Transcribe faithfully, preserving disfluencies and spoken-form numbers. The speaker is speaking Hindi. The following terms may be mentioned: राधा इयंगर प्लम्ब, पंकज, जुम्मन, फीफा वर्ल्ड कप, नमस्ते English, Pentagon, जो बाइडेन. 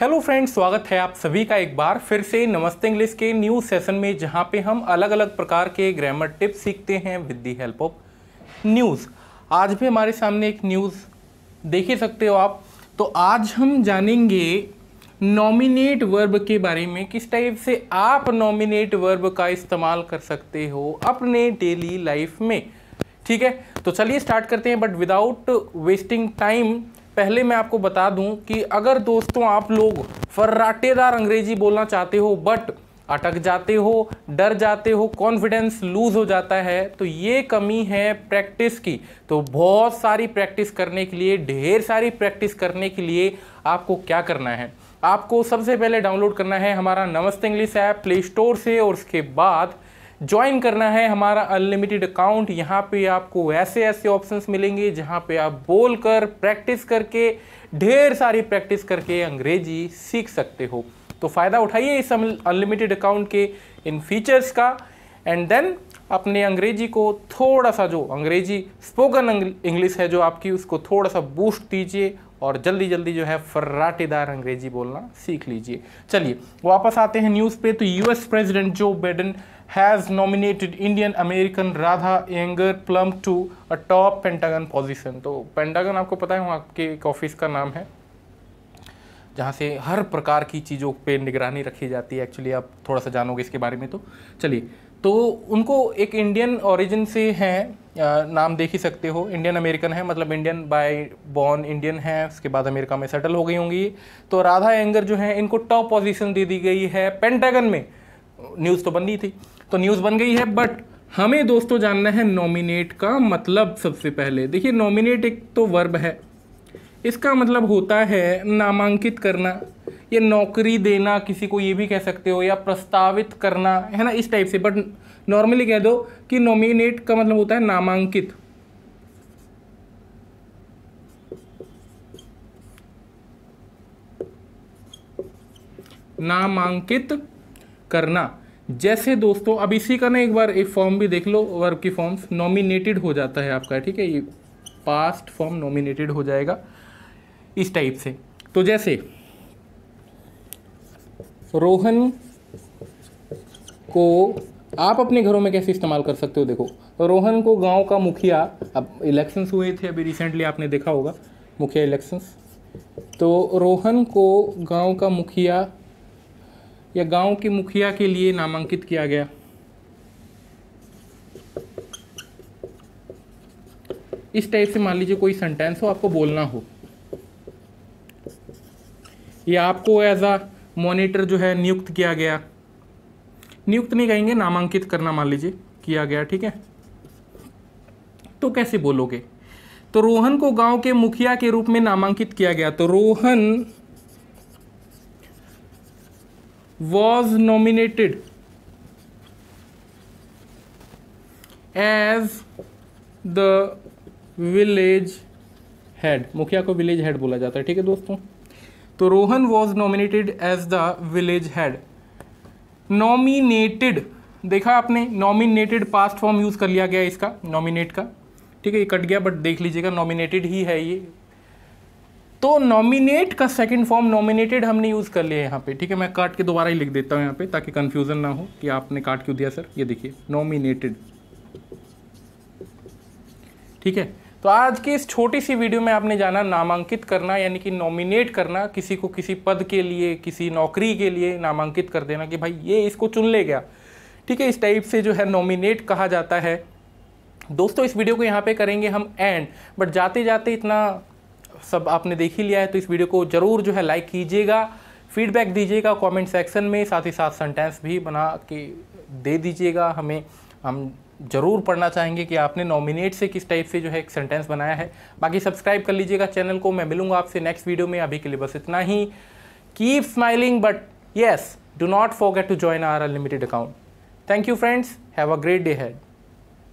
हेलो फ्रेंड्स, स्वागत है आप सभी का एक बार फिर से नमस्ते इंग्लिश के न्यू सेशन में, जहां पे हम अलग अलग प्रकार के ग्रामर टिप्स सीखते हैं with the help of news. आज भी हमारे सामने एक न्यूज़ देख ही सकते हो आप। तो आज हम जानेंगे नॉमिनेट वर्ब के बारे में, किस टाइप से आप नॉमिनेट वर्ब का इस्तेमाल कर सकते हो अपने डेली लाइफ में। ठीक है, तो चलिए स्टार्ट करते हैं, बट विदाउट वेस्टिंग टाइम पहले मैं आपको बता दूं कि अगर दोस्तों आप लोग फर्राटेदार अंग्रेजी बोलना चाहते हो बट अटक जाते हो, डर जाते हो, कॉन्फिडेंस लूज हो जाता है, तो ये कमी है प्रैक्टिस की। तो बहुत सारी प्रैक्टिस करने के लिए, ढेर सारी प्रैक्टिस करने के लिए आपको क्या करना है, आपको सबसे पहले डाउनलोड करना है हमारा नमस्ते इंग्लिश ऐप प्ले स्टोर से, और उसके बाद ज्वाइन करना है हमारा अनलिमिटेड अकाउंट। यहाँ पे आपको ऐसे ऐसे ऑप्शंस मिलेंगे जहाँ पे आप बोलकर, प्रैक्टिस करके, ढेर सारी प्रैक्टिस करके अंग्रेजी सीख सकते हो। तो फ़ायदा उठाइए इस अनलिमिटेड अकाउंट के इन फीचर्स का, एंड देन अपने अंग्रेजी को थोड़ा सा, जो अंग्रेजी स्पोकन इंग्लिश है जो आपकी, उसको थोड़ा सा बूस्ट दीजिए और जल्दी जल्दी जो है फर्राटेदार अंग्रेजी बोलना सीख लीजिए। चलिए वापस आते हैं न्यूज़ पे। तो US president जो बाइडेन has nominated Indian American राधा इयंगर प्लम्ब to a top Pentagon position. तो पेंटागन आपको पता है, वहाँ आपके एक ऑफिस का नाम है जहाँ से हर प्रकार की चीज़ों पर निगरानी रखी जाती है। एक्चुअली आप थोड़ा सा जानोगे इसके बारे में। तो चलिए, तो उनको एक इंडियन ओरिजिन से हैं, नाम देख ही सकते हो, इंडियन अमेरिकन है, मतलब इंडियन बाय बॉर्न इंडियन है, उसके बाद अमेरिका में सेटल हो गई होंगी। तो राधा इयंगर जो है, इनको टॉप पोजीशन दे दी गई है पेंटागन में। न्यूज़ तो बन गई थी, तो न्यूज़ बन गई है, बट हमें दोस्तों जानना है नॉमिनेट का मतलब। सबसे पहले देखिए, नॉमिनेट एक तो वर्ब है, इसका मतलब होता है नामांकित करना, ये नौकरी देना किसी को, ये भी कह सकते हो, या प्रस्तावित करना, है ना, इस टाइप से। बट नॉर्मली कह दो कि नॉमिनेट का मतलब होता है नामांकित। नामांकित करना, जैसे दोस्तों अब इसी का ना एक बार एक फॉर्म भी देख लो, वर्ब की फॉर्म्स, नॉमिनेटेड हो जाता है आपका। ठीक है, ये पास्ट फॉर्म नॉमिनेटेड हो जाएगा इस टाइप से। तो जैसे रोहन को आप अपने घरों में कैसे इस्तेमाल कर सकते हो, देखो रोहन को गांव का मुखिया, अब इलेक्शंस हुए थे अभी रिसेंटली, आपने देखा होगा मुखिया इलेक्शंस, तो रोहन को गांव का मुखिया या गांव के मुखिया के लिए नामांकित किया गया। इस टाइप से मान लीजिए कोई सेंटेंस हो, आपको बोलना हो, या आपको एज अ मॉनिटर जो है नियुक्त किया गया, नियुक्त नहीं कहेंगे, नामांकित करना मान लीजिए किया गया। ठीक है, तो कैसे बोलोगे, तो रोहन को गांव के मुखिया के रूप में नामांकित किया गया। तो Rohan was nominated as the village head। मुखिया को विलेज हेड बोला जाता है। ठीक है दोस्तों, तो Rohan was nominated as the village head। nominated देखा आपने, nominated past form यूज कर लिया गया इसका, nominate का। ठीक है, ये कट गया, बट देख लीजिएगा nominated ही है ये। तो नॉमिनेट का सेकंड फॉर्म नॉमिनेटेड हमने यूज़ कर लिया है यहाँ पे। ठीक है, मैं काट के दोबारा ही लिख देता हूँ यहाँ पे, ताकि कन्फ्यूज़न ना हो कि आपने काट क्यों दिया सर। ये देखिए नॉमिनेटेड। ठीक है, तो आज की इस छोटी सी वीडियो में आपने जाना नामांकित करना, यानी कि नॉमिनेट करना, किसी को किसी पद के लिए, किसी नौकरी के लिए नामांकित कर देना कि भाई ये इसको चुन ले गया। ठीक है, इस टाइप से जो है नॉमिनेट कहा जाता है। दोस्तों इस वीडियो को यहाँ पर करेंगे हम एंड, बट जाते जाते इतना सब आपने देख ही लिया है, तो इस वीडियो को ज़रूर जो है लाइक कीजिएगा, फीडबैक दीजिएगा कमेंट सेक्शन में, साथ ही साथ सेंटेंस भी बना के दे दीजिएगा हमें। हम ज़रूर पढ़ना चाहेंगे कि आपने नॉमिनेट से किस टाइप से जो है एक सेंटेंस बनाया है। बाकी सब्सक्राइब कर लीजिएगा चैनल को। मैं मिलूंगा आपसे नेक्स्ट वीडियो में, अभी के लिए बस इतना ही। Keep smiling, but yes, do not forget to join our unlimited account. Thank you, friends. Have a great day ahead.